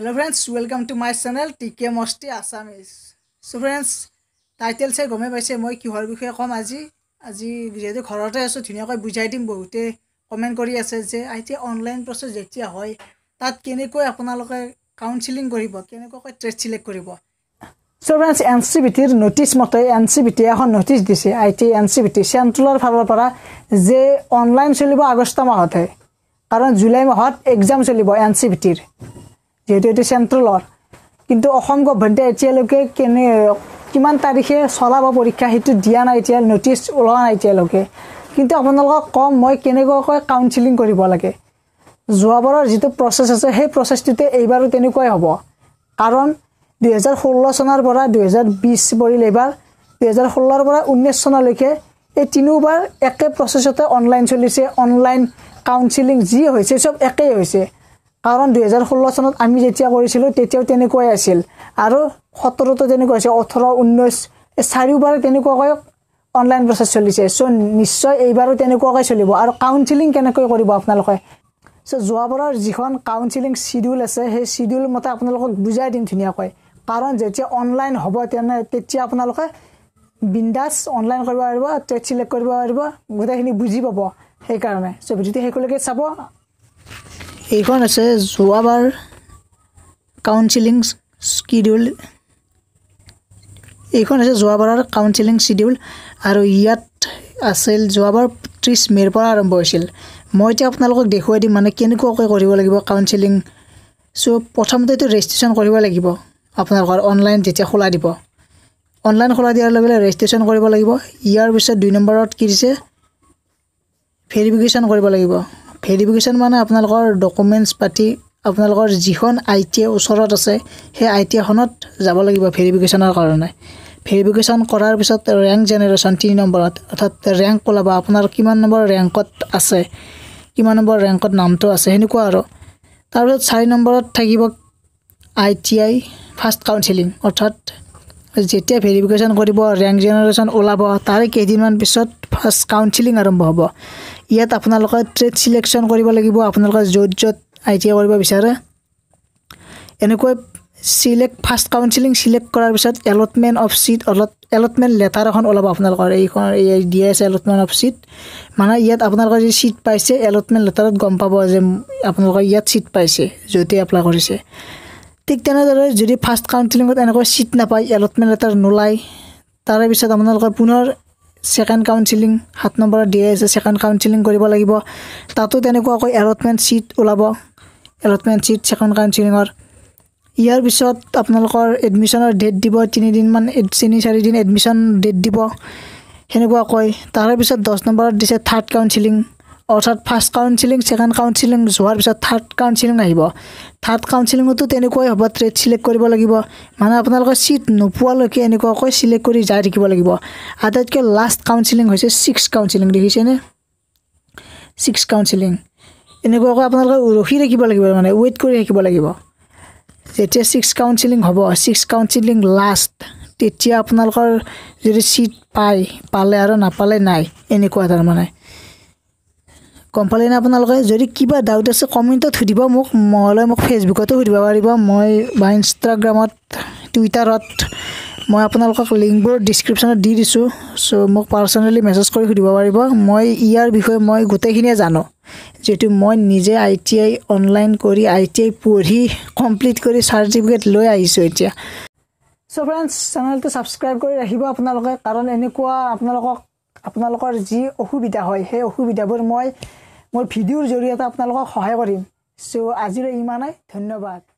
Hello friends, welcome to my channel TK Assamese. So friends, title se gome paise moi kihor bikhoye kom aji jetu ghorote asu dhunia koi bujai dim bahute comment kori ase je ITI online process jetia hoy tat kene koi apunaloke counseling koribo kene koi trade select koribo. So friends, NCBT notice mote NCBT ekhon notice dise ITI NCBT central pharor para je online cholibo agost mahote karon July mahot exam cholibo NCBT जेते central और किंतु Assam government एटीएलके केने किमान तारिखे सलाबा परीक्षा हितु दिया ना ATL notice ओला ना एटीएलके किंतु आपनलक कम মই केने गय काउन्सिलिং কৰিব লাগে জুৱাবৰৰ যেটো প্ৰসেস আছে সেই প্ৰসেসটিতে এইবাৰো তেনকৈ হ'ব কাৰণ 2016 চনৰ পৰা 2020 পৰিল এবাৰ 2016 ৰ পৰা 19 চনলৈকে এই তিনিবাৰ একে প্ৰসেসতে অনলাইন চলিছে অনলাইন কাউন্সিলিং যি হৈছে সব একেই হৈছে कारण 2016 सनत आमी जेतिया करिसिलो तेतियाव तेनेकै আছিল আৰু 17 তো जेने কৈছে 18 19 ए চাৰিবাৰ तेनेकै অনলাইন প্ৰসেস চলিছে সো নিশ্চয় এইবাৰো तेनेकै চলিব আৰু কাউন্সেলিং কেনেকৈ কৰিব আপোনালোকে সো জুৱাবৰৰ যিখন কাউন্সেলিং শিডিউল আছে সেই শিডিউল মতে আপোনালোকক বুজাই দিম ধুনিয়াকৈ কাৰণ যেতিয়া অনলাইন হ'ব তেতিয়া আপোনালোকে বিন্দাস অনলাইন কৰিব পাৰিব টেট সিলেক্ট কৰিব পাৰিব গোটেইখিনি বুজি পাব সেই কাৰণে সো ভিডিওতে হেকলৈকে চাব এইখন আছে জুৱাবৰ কাউন্সেলিং শিডিউল আৰু ইয়াত আছিল জুৱাবৰ 30 মেৰ পৰা আৰম্ভ হৈছিল মই তে আপোনালোকক দেখুৱাই দিম মানে কেনেকৈ কৰিব লাগিব কাউন্সেলিং সো প্ৰথমতে তো ৰেজিষ্ট্ৰেচন কৰিব লাগিব আপোনালোকৰ অনলাইন যেতিয়া খোলা দিব অনলাইন খোলা দিয়াৰ লগে লগে ৰেজিষ্ট্ৰেচন কৰিব লাগিব ইয়াৰ পিছত 2 নম্বৰত কি দিছে ভেৰিফিকেশন কৰিব লাগিব Verification মানে আপোনালোকৰ ডকুমেন্টস পাতি আপোনালোকৰ যিখন আইটি ওচৰত আছে সেই আইটি খনত যাব লাগিব ভেৰিফিকেশনৰ কাৰণে ভেৰিফিকেশন কৰাৰ পিছত ৰেংক জেনাৰেচন 3 নম্বৰত অৰ্থাৎ ৰেংক কলাবা আপোনাৰ কিমান নম্বৰ ৰেংকত আছে কিমান নম্বৰ ৰেংকত নামটো আছে হেনেকুৱা আৰু তাৰ পিছত 4 নম্বৰত থাকিব ITI ফাৰ্স্ট কাউন্সেলিং অৰ্থাৎ যেতিয়া ভেৰিফিকেশন কৰিব ৰেংক জেনাৰেচন ওলাব তাৰ কেইদিনমান পিছত ফাৰ্স্ট কাউন্সেলিং আৰম্ভ হ'ব ইয়াত আপোনালোকৰ ট্ৰেড সিলেকশন কৰিব লাগিব আপোনালোকৰ জোট আইটিআই কৰিব বিচাৰে এনেকৈ সিলেক্ট ফাৰ্স্ট কাউন্সেলিং সিলেক্ট কৰাৰ পিছত allotment of seat allotment letter এখন ওলাব আপোনালোকৰ এইখন এই ডিএছ এলটমেন্ট অফ সিট মানে ইয়াত আপোনালোকৰ যে সিট পাইছে এলটমেন্ট লেটাৰত গম পাব যে আপোনালোকৰ ইয়াত সিট পাইছে জোটে এপ্লাই কৰিছে ঠিক তেনেদৰে যদি ফাৰ্স্ট কাউন্সেলিংত এনেকৈ সিট নাপায় এলটমেন্ট লেটাৰ নোলাই তাৰ পিছত আপোনালোকৰ পুনৰ Second counseling, 7 number DIS second counseling কৰিব লাগিব তাতো তেনেকুৱা কৈ allotment sheet ওলাব allotment sheet second counseling অৰ ইয়াৰ পিছত আপোনালোকৰ এডমিশনৰ ডেট দিব 3 দিন মান 3-4 দিন এডমিশন ডেট দিব হেনেকুৱা কৈ তাৰ পিছত 10 নম্বৰত দিছে থাৰ্ড কাউন্সেলিং অৰ্থাৎ ফাৰ্স্ট কাউন্সেলিং সেকেন্ড কাউন্সেলিং যোৱাৰ পিছত থাৰ্ড কাউন্সেলিং আহিব থাৰ্ড কাউন্সেলিংটো তেনেকৈ হ'ব ট্ৰেড সিলেক্ট কৰিব লাগিব মানে আপোনালোকৰ সিট নোপোৱালৈকে এনেকৈ সিলেক্ট কৰি যাই থাকিব লাগিব আটাইতকৈ লাষ্ট কাউন্সেলিং হৈছে 6 কাউন্সেলিং দেখিছেনে 6 কাউন্সেলিং এনেকৈ আপোনালোকে ৰখি থাকিব লাগিব মানে ওয়েট কৰি থাকিব লাগিব যেতিয়া 6 কাউন্সেলিং হ'ব 6 কাউন্সেলিং লাষ্ট তেতিয়া আপোনালোকৰ যদি সিট পালে আৰু নাপালে নাই এনেকৈ তাৰ মানে কম্পালিন আপোনালোকে যদি কিবা ডাউট আছে কমেন্টত সুধিব মোক মইলৈ মোক ফেসবুকতো সুধিব পাৰিব মই বা ইনষ্টাগ্ৰামত টুইটাৰত মই আপোনালোকক লিংকবোৰ ডেসক্ৰিপচনত দি দিছো সো মোক পাৰ্সোনালি মেসেজ কৰি সুধিব পাৰিব মই ইয়াৰ বিষয়ে মই গোটেইখিনি জানো যেটো মই নিজে আইটিআই অনলাইন কৰি আইটিআই পঢ়ি কমপ্লিট কৰি সাৰ্টিফিকেট লৈ আহিছো এতিয়া সো फ्रेंड्स চ্যানেলটো সাবস্ক্ৰাইব কৰি ৰাখিব আপোনালোকে কাৰণ এনেকুৱা আপোনালোকৰ যি অসুবিধা হয় সেই অসুবিধাবোৰ মই মোৰ ভিডিওৰ জৰিয়তে আপোনালোকক সহায় কৰিম সো আজিৰ ইমানই ধন্যবাদ